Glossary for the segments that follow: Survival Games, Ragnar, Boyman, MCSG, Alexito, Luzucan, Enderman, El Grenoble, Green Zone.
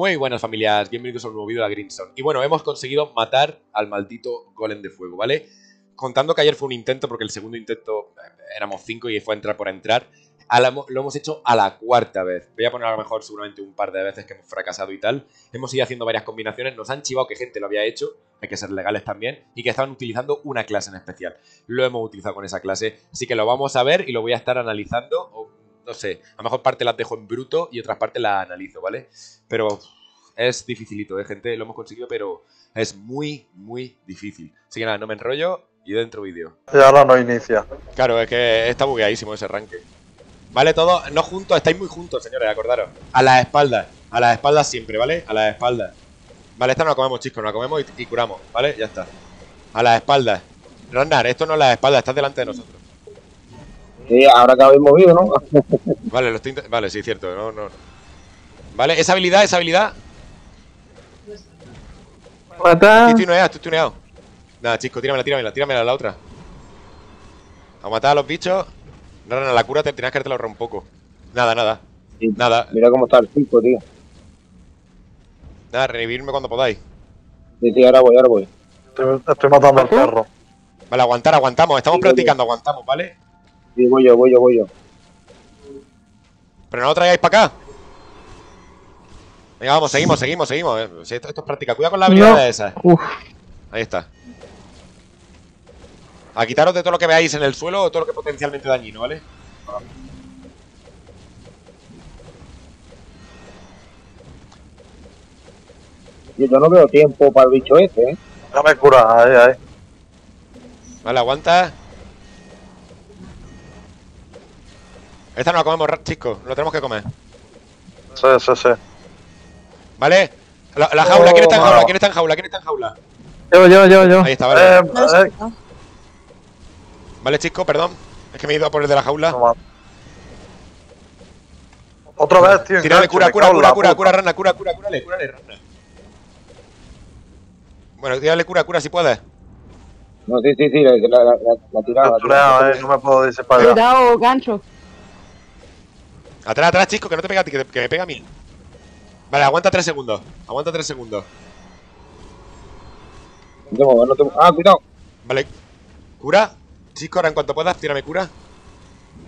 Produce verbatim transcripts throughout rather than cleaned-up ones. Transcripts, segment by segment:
Muy buenas familias, bienvenidos a un nuevo vídeo de la Green Zone. Y bueno, hemos conseguido matar al maldito golem de fuego, ¿vale? Contando que ayer fue un intento, porque el segundo intento eh, éramos cinco y fue a entrar por entrar. A la, lo hemos hecho a la cuarta vez. Voy a poner a lo mejor seguramente un par de veces que hemos fracasado y tal. Hemos ido haciendo varias combinaciones, nos han chivado que gente lo había hecho, hay que ser legales también, y que estaban utilizando una clase en especial. Lo hemos utilizado con esa clase, así que lo vamos a ver y lo voy a estar analizando. O no sé, a lo mejor parte las dejo en bruto y otras partes las analizo, ¿vale? Pero es dificilito, ¿eh, gente? Lo hemos conseguido, pero es muy, muy difícil. Así que nada, no me enrollo y dentro vídeo. Y ahora no inicia. Claro, es que está bugueadísimo ese arranque. Vale, todos, no juntos, estáis muy juntos, señores, acordaros. A las espaldas, a las espaldas siempre, ¿vale? A las espaldas. Vale, esta no la comemos, chicos, no la comemos y, y curamos, ¿vale? Ya está. A las espaldas. Ragnar, esto no es las espaldas, estás delante de nosotros. Sí, ahora que habéis movido, ¿no? Vale, lo estoy... Vale, sí, cierto, no, no. Vale, esa habilidad, esa habilidad. Mata. Estoy tuneado, estoy tuneado. Nada, chicos, tíramela, tíramela, tíramela a la otra. A matar a los bichos. No, no, no, la cura te tenías que darte la ahorrar un poco. Nada, nada. Sí, nada. Mira cómo está el cinco, tío. Nada, revivirme cuando podáis. Sí, sí, ahora voy, ahora voy. Estoy, estoy matando al perro. Vale, aguantar, aguantamos. Estamos sí, practicando, voy. Aguantamos, ¿vale? Sí, voy yo, voy yo, voy yo. Pero no lo traigáis para acá. Venga, vamos, seguimos, seguimos, seguimos. Esto, esto es práctica. Cuidado con la habilidad no. Esa. Uf. Ahí está. A quitaros de todo lo que veáis en el suelo o todo lo que es potencialmente dañino, ¿vale? Yo no veo tiempo para el bicho este, ¿eh? No me cura, ahí, ahí. Vale, aguanta. Esta no la comemos, chicos. Lo tenemos que comer. Sí, sí, sí. Vale. La, la jaula. ¿Quién está en jaula? ¿Quién está en jaula? ¿Quién está en jaula? Yo, yo, yo, yo. Ahí está, vale. Eh, eh. Vale, chicos, perdón. Es que me he ido a por el de la jaula. No, otra vez, tío. Tírale, cura, cura, cura, cura, cura, rana, cura, cura, curale, curale, rana. Bueno, tírale cura, cura si puedes. No, sí, sí, sí, la, la, la, la tirada. Tirado, eh, no me puedo disparar. Cuidado, gancho. Atrás, atrás, chicos, que no te pega a ti, que, que me pega a mí. Vale, aguanta tres segundos. Aguanta tres segundos. No tengo, no tengo. Ah, cuidado. Vale. Cura. Chicos, ahora en cuanto puedas, tírame cura.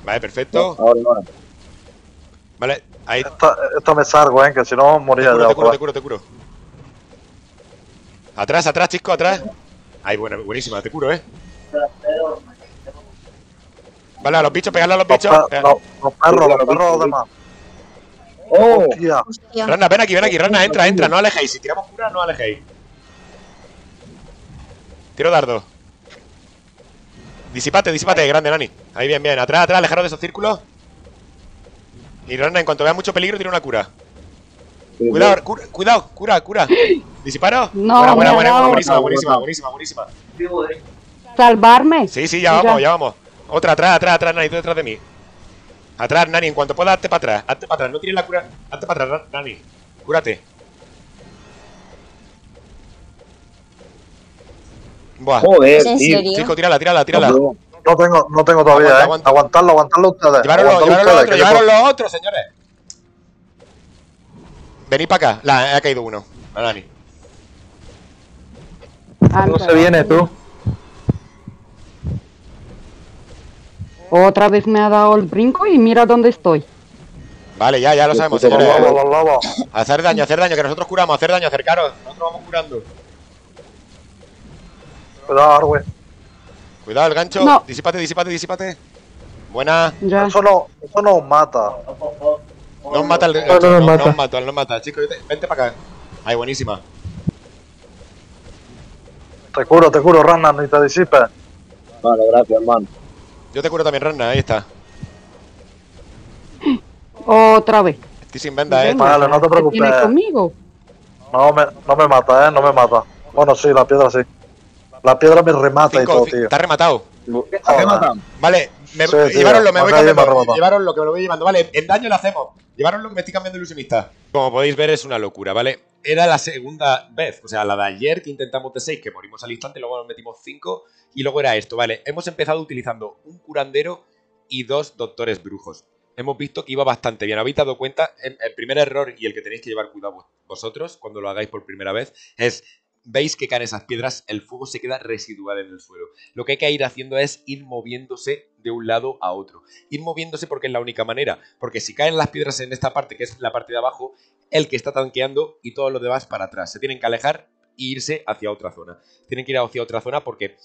Vale, perfecto. Ahora, ahora. Vale, ahí. Esto, esto me salgo, eh, que si no moría de agua. Te curo, te curo, te curo. Atrás, atrás, chicos, atrás. Ahí, buena, buenísima, te curo, eh. Vale, a los bichos, pegarle a los bichos. Los, pe los, los perros, los perros, los demás. ¡Oh! Hostia. Rana, ven aquí, ven aquí, Rana, entra, entra, no alejéis. Si tiramos cura, no alejéis. Tiro dardo. Disipate, disipate, grande, Nani. Ahí, bien, bien. Atrás, atrás, alejaros de esos círculos. Y Rana, en cuanto vea mucho peligro, tira una cura. Cuidado, cura, cuidado, cura, cura. ¿Disiparos? No, buena, buena, buena, buena, buenísima, buenísima, buenísima, buenísima. ¿Salvarme? Sí, sí, ya vamos, ya vamos. Otra, atrás, atrás, atrás, Nani, tú detrás de mí. Atrás, Nani, en cuanto pueda, hazte para atrás, hazte para atrás. No tires la cura, hazte para atrás, Nani. Cúrate. Buah. Joder, tío. Chico, tírala, tírala, tírala. No, no tengo, no tengo todavía, aguanta, aguanta. eh. Aguantarlo, aguantarlo ustedes. Llevaros los otros, señores. Venid para acá. La, ha caído uno. A Dani. No se viene, tú. Otra vez me ha dado el brinco y mira dónde estoy. Vale, ya, ya lo sabemos, señores. Lobo, lobo. Hacer daño, hacer daño, que nosotros curamos, hacer daño, acercaros. Nosotros vamos curando. Cuidado, Arwe. Cuidado, el gancho. No. Disípate, disípate, disípate. Buena. Ya. Eso no, eso no mata. No mata el gancho. No, no, no, no, no, no mata, no mata. Chicos, vente para acá. Ay, buenísima. Te curo, te curo, Rana, ni te disipes. Vale, gracias, hermano. Yo te curo también, Rana, ahí está. Otra vez. Estoy sin venda, eh. Vale, no te preocupes. ¿Vienes conmigo? No me, no me mata, eh, no me mata. Bueno, sí, la piedra sí. La piedra me remata cinco, y todo, tío. Está rematado. Está rematado. Vale, me, sí, llevaroslo, me voy cambiando. Llevaroslo, que me lo voy llevando. Vale, en daño lo hacemos. Llevaroslo, que me estoy cambiando ilusionista. Como podéis ver, es una locura, ¿vale? Era la segunda vez, o sea, la de ayer que intentamos de seis, que morimos al instante, luego nos metimos cinco, y luego era esto, ¿vale? Hemos empezado utilizando un curandero y dos doctores brujos. hemos visto que iba bastante bien. Habéis dado cuenta, el, el primer error y el que tenéis que llevar cuidado vosotros cuando lo hagáis por primera vez es, veis que caen esas piedras, el fuego se queda residual en el suelo. Lo que hay que ir haciendo es ir moviéndose de un lado a otro. Ir moviéndose porque es la única manera, porque si caen las piedras en esta parte, que es la parte de abajo, el que está tanqueando y todos los demás para atrás. Se tienen que alejar e irse hacia otra zona. Tienen que ir hacia otra zona porque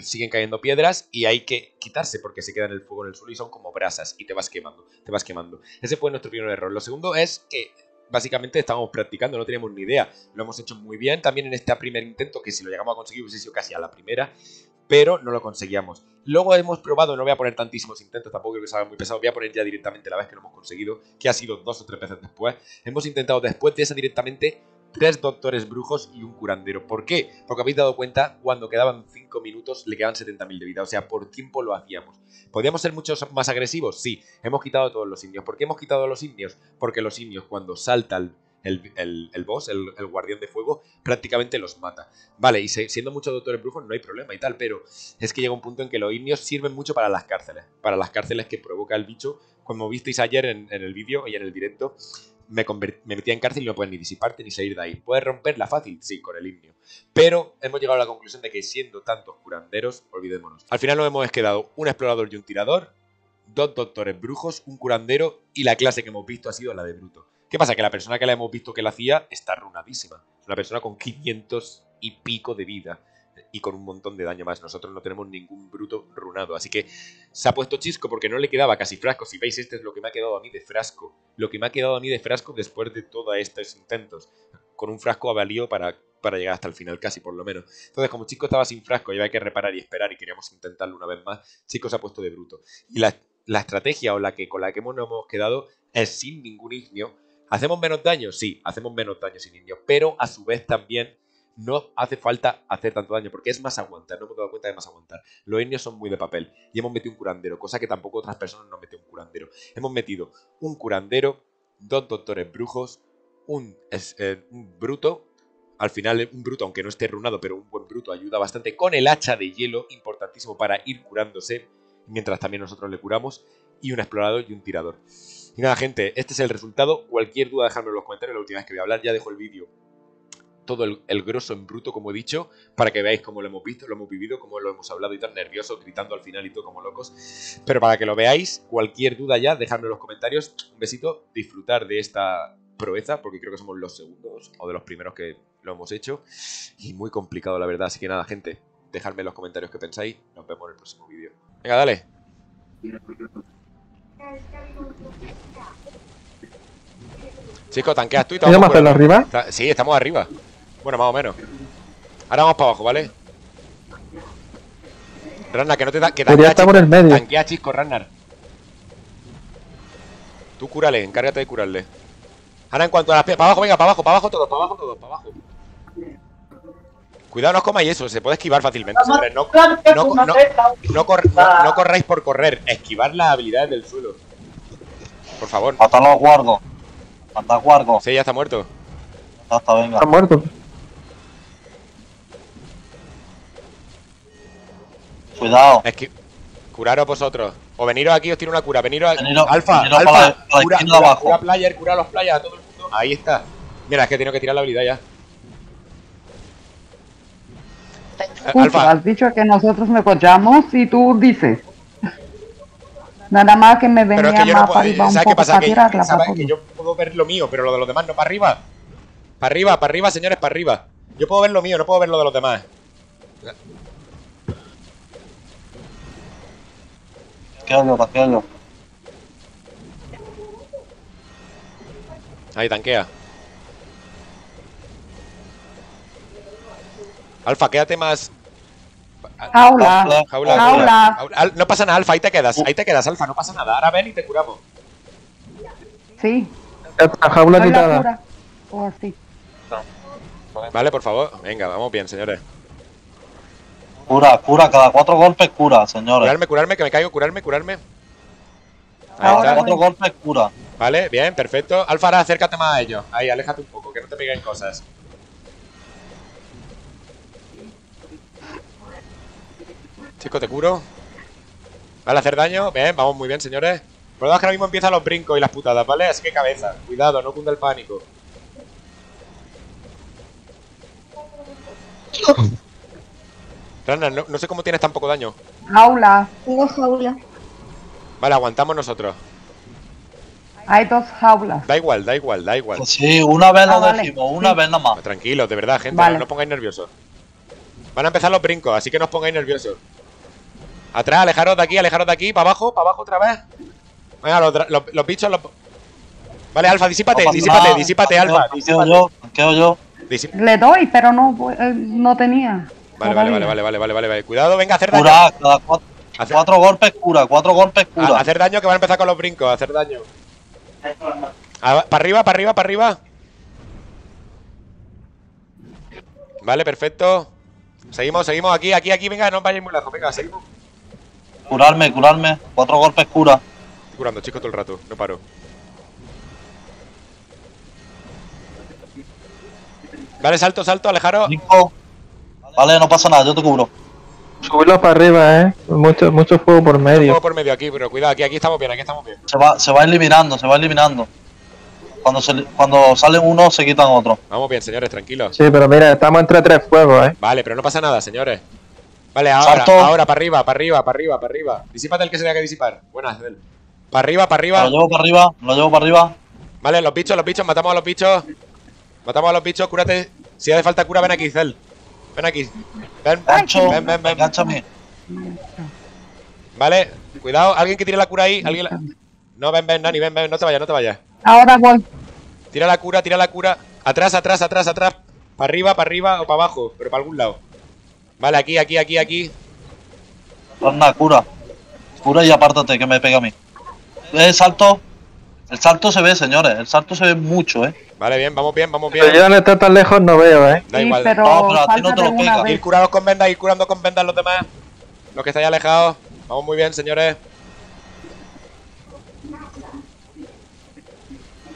siguen cayendo piedras y hay que quitarse porque se queda en el fuego en el suelo y son como brasas y te vas quemando, te vas quemando. Ese fue nuestro primer error. Lo segundo es que básicamente estábamos practicando, no teníamos ni idea. Lo hemos hecho muy bien también en este primer intento, que si lo llegamos a conseguir hubiese sido casi a la primera, pero no lo conseguíamos. Luego hemos probado, no voy a poner tantísimos intentos, tampoco creo que salga muy pesado, voy a poner ya directamente la vez que lo hemos conseguido, que ha sido dos o tres veces después. Hemos intentado después de esa directamente tres doctores brujos y un curandero. ¿Por qué? Porque habéis dado cuenta, cuando quedaban cinco minutos le quedaban setenta mil de vida. O sea, por tiempo lo hacíamos. ¿Podíamos ser muchos más agresivos? Sí. Hemos quitado a todos los indios. ¿Por qué hemos quitado a los indios? Porque los indios, cuando saltan el, el, el boss, el, el guardián de fuego, prácticamente los mata. Vale, y se, siendo muchos doctores brujos no hay problema y tal, pero es que llega un punto en que los indios sirven mucho para las cárceles. Para las cárceles que provoca el bicho. Como visteis ayer en, en el vídeo y en el directo, Me, me metía en cárcel y no puedes ni disiparte ni salir de ahí. ¿Puedes romperla fácil? Sí, con el himno. Pero hemos llegado a la conclusión de que siendo tantos curanderos, olvidémonos. Al final nos hemos quedado un explorador y un tirador, dos doctores brujos, un curandero y la clase que hemos visto ha sido la de bruto. ¿Qué pasa? Que la persona que la hemos visto que la hacía está runadísima. Es una persona con quinientos y pico de vida y con un montón de daño más. Nosotros no tenemos ningún bruto runado, así que se ha puesto chisco porque no le quedaba casi frasco. Si veis, este es lo que me ha quedado a mí de frasco. Lo que me ha quedado a mí de frasco después de todos estos intentos. Con un frasco ha valido para, para llegar hasta el final, casi por lo menos. Entonces, como Chisco estaba sin frasco y había que reparar y esperar y queríamos intentarlo una vez más, Chisco se ha puesto de bruto. Y la, la estrategia o la que con la que nos hemos quedado es sin ningún ignio. ¿Hacemos menos daño? Sí, hacemos menos daño sin ignio, pero a su vez también no hace falta hacer tanto daño porque es más aguantar, no hemos dado cuenta de más aguantar. Los etnios son muy de papel y hemos metido un curandero, cosa que tampoco otras personas no meten un curandero. Hemos metido un curandero, dos doctores brujos, un, eh, un bruto. Al final un bruto, aunque no esté runado, pero un buen bruto ayuda bastante con el hacha de hielo, importantísimo para ir curándose, mientras también nosotros le curamos, y un explorador y un tirador. Y nada, gente, este es el resultado. Cualquier duda dejadme en los comentarios. La última vez que voy a hablar, ya dejo el vídeo todo el, el grosso en bruto, como he dicho, para que veáis cómo lo hemos visto, lo hemos vivido, cómo lo hemos hablado y tan nervioso, gritando al final y todo como locos. Pero para que lo veáis, cualquier duda ya, dejadme en los comentarios. Un besito, disfrutar de esta proeza, porque creo que somos los segundos o de los primeros que lo hemos hecho. Y muy complicado, la verdad. Así que nada, gente, dejadme en los comentarios qué pensáis. Nos vemos en el próximo vídeo. Venga, dale. Chicos, tanqueas tú y estamos arriba. Sí, estamos arriba. Bueno, más o menos. Ahora vamos para abajo, ¿vale? Rannar, que no te da... Podría estar por el medio. Tanquea, Chisco, Rannar. Tú cúrale, encárgate de curarle. Ahora en cuanto a las piedras... Para abajo, venga, para abajo, para abajo todos, para abajo todos, para abajo. Cuidado, no os comáis eso, se puede esquivar fácilmente. No, no, no, no, no, cor, no, no corráis por correr, esquivar las habilidades del suelo. Por favor. Hasta los guardos. Hasta guardos. Sí, ya está muerto. Hasta venga. Está muerto. Cuidado. Es que curaros vosotros. O veniros aquí, os tiro una cura. Veniros aquí. Alfa, veniro alfa. Para la, para cura, cura, abajo. Cura player, cura a los players, a todo el mundo. Ahí está. Mira, es que tengo que tirar la habilidad ya. Escucho, alfa. Has dicho que nosotros me cochamos y tú dices. Nada más que me venía es que más no para arriba un ¿sabes poco qué pasa? Para que tirarla. Sabes que yo puedo ver lo mío, pero lo de los demás no. Para arriba. Para arriba, para arriba, señores, para arriba. Yo puedo ver lo mío, no puedo ver lo de los demás. Tanquealo, tanquealo. Ahí, tanquea. Alfa, quédate más... Jaula. Jaula, jaula. jaula. No pasa nada, Alfa, ahí te quedas. Ahí te quedas, Alfa, no pasa nada. Ahora ven y te curamos. Sí. La jaula quitada. O así. Vale, por favor. Venga, vamos bien, señores. Cura, cura, cada cuatro golpes cura, señores. Curarme, curarme, que me caigo, curarme, curarme. Cada cuatro voy. golpes cura. Vale, bien, perfecto. Alfa, ahora acércate más a ellos. Ahí, aléjate un poco, que no te peguen cosas. Chico, te curo. Vale, hacer daño. Bien, vamos muy bien, señores. El problema es que ahora mismo empiezan los brincos y las putadas, ¿vale? Así que cabeza, cuidado, no cunda el pánico. Rana, no, no sé cómo tienes tan poco daño. Jaula. Tengo jaula. Vale, aguantamos nosotros. Hay dos jaulas. Da igual, da igual, da igual. Pues sí, una vez ah, lo decimos, vale. una sí. vez nomás. Tranquilos, de verdad, gente, vale. no, no os pongáis nerviosos. Van a empezar los brincos, así que no os pongáis nerviosos. Atrás, alejaros de aquí, alejaros de aquí, para abajo, para abajo otra vez. Venga, los, los, los bichos, los... Vale, Alfa, disípate, no, disípate, no, disípate, no, Alfa. Quedo yo, quedo yo. Disip... Le doy, pero no, eh, no tenía. Vale, vale, vale, vale, vale, vale, vale, vale. Cuidado, venga, hacer daño. Cura, cada cuatro, hacer... cuatro golpes cura, cuatro golpes cura. A, hacer daño, que van a empezar con los brincos, hacer daño. A, para arriba, para arriba, para arriba. Vale, perfecto. Seguimos, seguimos, aquí, aquí, aquí, venga, no vayáis muy lejos, venga, seguimos. Curarme, curarme, cuatro golpes cura. Estoy curando, chicos, todo el rato, no paro. Vale, salto, salto, alejaros. Cinco. Vale, no pasa nada, yo te cubro. Subirlo para arriba, eh. Mucho, mucho fuego por medio. Mucho fuego por medio aquí, pero cuidado, aquí, aquí estamos bien, aquí estamos bien. Se va, se va eliminando, se va eliminando. Cuando, se, cuando salen uno, se quitan otro. Vamos bien, señores, tranquilos. Sí, pero mira, estamos entre tres fuegos, eh. Vale, pero no pasa nada, señores. Vale, ahora, Salto. ahora, para arriba, para arriba, para arriba, para arriba. Disípate el que se tenga que disipar. Buenas, Del. Para arriba, para arriba. Lo llevo para arriba, lo llevo para arriba. Vale, los bichos, los bichos, matamos a los bichos. Matamos a los bichos, cúrate. Si hace falta cura, ven aquí, Cel. Ven aquí. Ven, Pancho, ven, ven, ven. Enganchame. Vale, cuidado. Alguien que tire la cura ahí. ¿Alguien la... No, ven, ven, Nani, ven, ven. No te vayas, no te vayas. Ahora voy. Tira la cura, tira la cura. Atrás, atrás, atrás, atrás. Para arriba, para arriba o para abajo, pero para algún lado. Vale, aquí, aquí, aquí, aquí. Torna, cura. Cura y apártate, que me pega a mí. El salto. El salto se ve, señores. El salto se ve mucho, eh. Vale, bien, vamos bien, vamos bien. Pero yo no estoy tan lejos, no veo, eh. Da igual. Sí, pero no, pero a ti no te lo pega. Ir curados con vendas, ir curando con vendas los demás. Los que estáis alejados. Vamos muy bien, señores.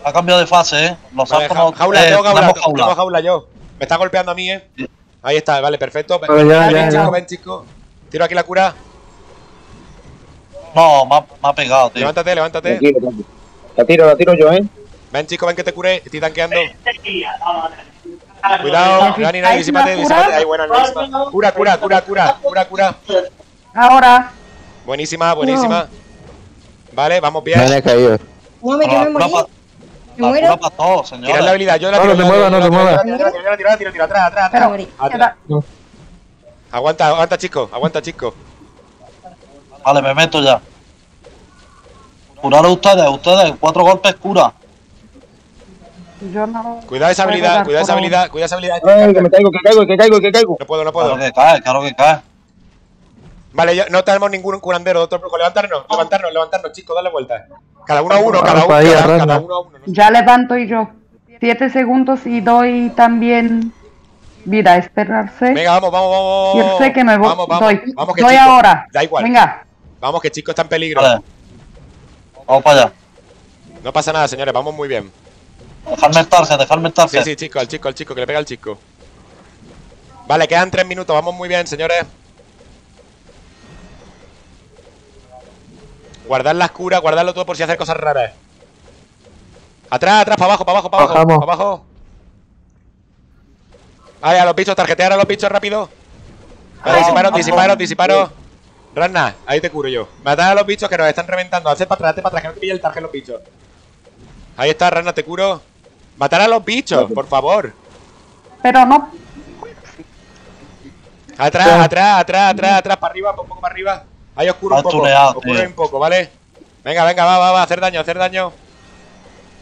Ha cambiado de fase, eh. Los vale, ja no, jaula, eh, tengo jaula, tengo jaula. jaula yo. Me está golpeando a mí, eh. Ahí está, vale, perfecto. Ven, ven, ya, ven, ya, chico, ya. ven, chico. Tiro aquí la cura. No, me ha, me ha pegado, tío. Levántate, levántate. Tranquilo, tranquilo. La tiro, la tiro yo, eh. Ven, chicos, ven que te cure, estoy tanqueando. Cuidado, Nani, Nani, disípate, disípate. Ahí, buena, buenísima. Cura, cura, cura, cura, cura, cura. Ahora. Buenísima, buenísima. Vale, vamos bien. Me he caído. No, me quiero morir. Me muero. Tirad la habilidad, yo la tiro. No te muevas, no te muevas. Tira, tira, tira, tira, atrás, atrás, atrás. Atrás. Aguanta, aguanta, chicos, aguanta, chicos. Vale, me meto ya. Curar a ustedes, ustedes, cuatro golpes cura. Yo no. Cuidado esa habilidad, cuidado esa habilidad, cuidado esa habilidad. Ay, que me caigo, que caigo, que caigo, que caigo. No puedo, no puedo. Claro que cae, claro que cae. Vale, yo, no tenemos ningún curandero, doctor Brujo. Levantarnos, levantarnos, levantarnos, chicos, dale vuelta. Cada uno a uno, cada uno, cada, cada uno a uno. No sé. Ya levanto y yo. Siete segundos y doy también. Mira, esperarse. Venga, vamos, vamos, vamos. Yo sé que me voy. Vamos, vamos, doy. vamos que doy chico, ahora. Da igual. Venga. Vamos, que chico está en peligro. Vale. Vamos para allá. No pasa nada, señores, vamos muy bien. Dejadme estarse, dejadme estarse. Sí, sí, chico, al chico, al chico, que le pega al chico. Vale, quedan tres minutos, vamos muy bien, señores. Guardad las curas, guardadlo todo por si hacer cosas raras. Atrás, atrás, para abajo, para abajo, para abajo, para abajo. Vale, a los bichos, tarjetear a los bichos rápido. Vale, disiparos, disiparos, disiparos. Rana, ahí te curo yo. Matad a los bichos que nos están reventando. Haced para atrás, hazte para atrás, que no te pille el tarje los bichos. Ahí está, Rana, te curo. Matar a los bichos, por favor. Pero no. Atrás, Pero... atrás, atrás, atrás, atrás, para arriba, un poco para arriba. Ahí oscuro un poco. Oscuro un poco, ¿vale? Venga, venga, va, va, va, hacer daño, hacer daño.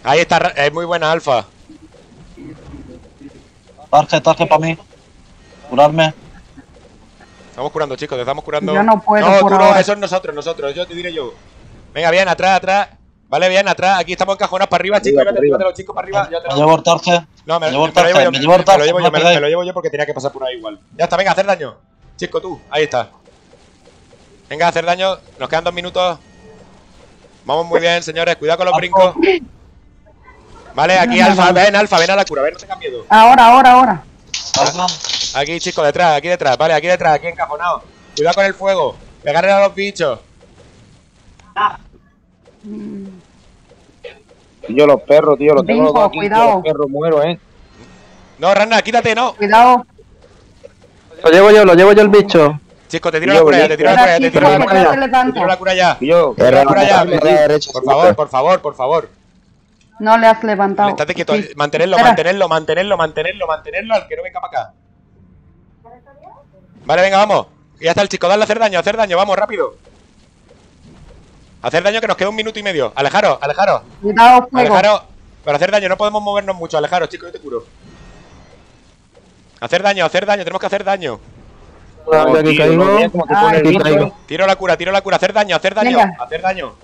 Ahí está, es muy buena, Alfa. Tarje, tarje para mí. Curarme. Estamos curando, chicos, te estamos curando. Yo no puedo. No, curar. Tú no, eso es nosotros, nosotros, yo te diré yo. Venga, bien, atrás, atrás. Vale, bien, atrás. Aquí estamos encajonados para arriba, chicos. Llévate los chicos para arriba. Yo te lo llevo el tarje. No, me lo llevo yo. Me lo llevo yo porque tenía que pasar por ahí igual. Ya está, venga, hacer daño. Chico, tú, ahí está. Venga, hacer daño. Nos quedan dos minutos. Vamos muy bien, señores. Cuidado con los brincos. Vale, aquí, Alfa, ven, Alfa, ven a la cura. A ver, no tengas miedo. Ahora, ahora, ahora. Alfa. Aquí, chicos, detrás, aquí detrás, vale, aquí detrás, aquí encajonado. Cuidado con el fuego, pegarle a los bichos. Mm. Tío, los perros, tío, los tengo los dos aquí, cuidado. Tío, los perros, muero, eh. No, Rana, quítate, no. Cuidado. Lo llevo yo, lo llevo yo el bicho. Chico, te tiro la cura ya, te tiro la cura ya, te tiro la cura ya. Te tiro la cura ya. Por favor, por favor, por favor. No le has levantado. Estate quieto, mantenerlo, mantenerlo, mantenerlo, mantenerlo, mantenerlo al que no venga para acá. Vale, venga, vamos. Ya está el chico, dale a hacer daño, hacer daño, vamos, rápido. Hacer daño que nos queda un minuto y medio. Alejaros, alejaros. Cuidado, fuego. Alejaros. Para hacer daño, no podemos movernos mucho, alejaros, chicos, yo te curo. Hacer daño, hacer daño, tenemos que hacer daño. No, tío, caigo. Como te Ay, pone caigo. Tiro la cura, tiro la cura, hacer daño, hacer daño, Venga. hacer daño.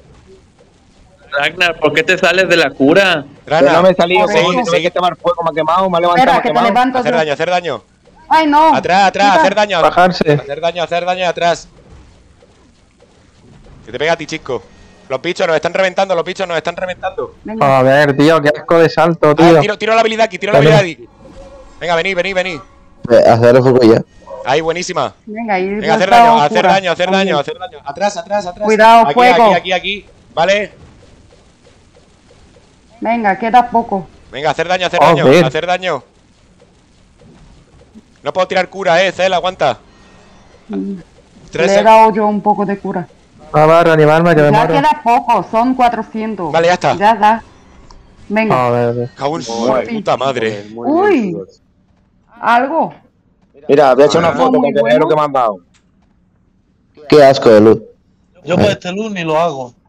Ragnar, ¿por qué te sales de la cura? Ragnar, no me he salido, sí, sí. Tengo que tomar fuego, me ha quemado, me ha levantado. Espera, que te levanto, hacer tú. daño, hacer daño. Ay, no. Atrás, atrás, Mira. hacer daño. Bajarse. Hacer daño, hacer daño atrás. Que te pega a ti, chico. Los bichos nos están reventando, los bichos nos están reventando. Venga. A ver, tío, qué asco de salto, tío. Ah, tiro, tiro la habilidad aquí, tiro Venga. la habilidad aquí. Venga, vení, vení, vení. Hacer fuego ya. Ahí, buenísima. Venga, ahí. Venga, hacer daño, hacer daño, hacer daño, hacer daño. Atrás, atrás, atrás. Cuidado, aquí, fuego. Aquí, aquí, aquí. Vale. Venga, queda poco. Venga, hacer daño, hacer oh, daño, man. hacer daño. No puedo tirar cura, eh, Cel, aguanta. Mm. Le he dado yo un poco de cura. Ah, va, reanimarme, que me muero. Ya queda poco, son cuatrocientos. Vale, ya está. Ya da. Venga. A ver. Cago en su puta madre. Uy. Algo. Mira, voy a echar una foto con el dinero que me han dado. Qué asco de luz. Yo por este luz ni lo hago.